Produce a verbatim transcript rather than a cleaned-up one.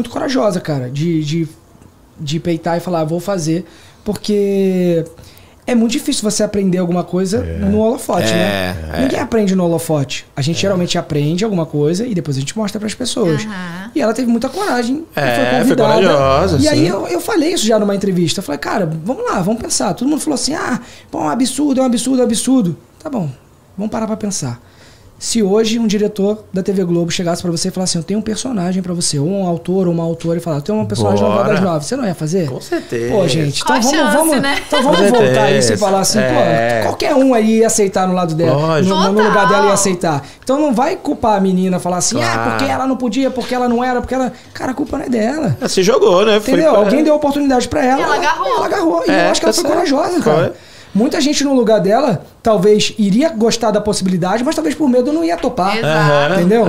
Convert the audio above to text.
muito corajosa, cara, de, de, de peitar e falar, ah, vou fazer, porque é muito difícil você aprender alguma coisa é. no holofote, é, né? É. Ninguém aprende no holofote. A gente é. geralmente aprende alguma coisa e depois a gente mostra para as pessoas. Uhum. E ela teve muita coragem. É, foi convidada. Foi corajosa, e sim. aí eu, eu falei isso já numa entrevista. Eu falei, cara, vamos lá, vamos pensar. Todo mundo falou assim, ah, é um absurdo, é um absurdo, é um absurdo. Tá bom, vamos parar para pensar. Se hoje um diretor da T V Globo chegasse para você e falasse assim, eu tenho um personagem para você, ou um autor, ou uma autora, e falar, eu tenho um personagem na Novela das Nove, você não ia fazer? Com certeza. Pô, gente, então vamos, chance, vamos, né? então vamos voltar a isso e falar assim, é. pô, qualquer um aí ia aceitar no lado dela, no, no lugar dela ia aceitar. Então não vai culpar a menina, falar assim, claro. ah, porque ela não podia, porque ela não era, porque ela... Cara, a culpa não é dela. Ela se jogou, né? Entendeu? Foi pra... Alguém deu oportunidade para ela, e ela agarrou. Ela agarrou. E é, eu acho que ela foi certo. corajosa, cara. Foi. Muita gente no lugar dela, talvez iria gostar da possibilidade, mas talvez por medo não ia topar. Exato. Entendeu?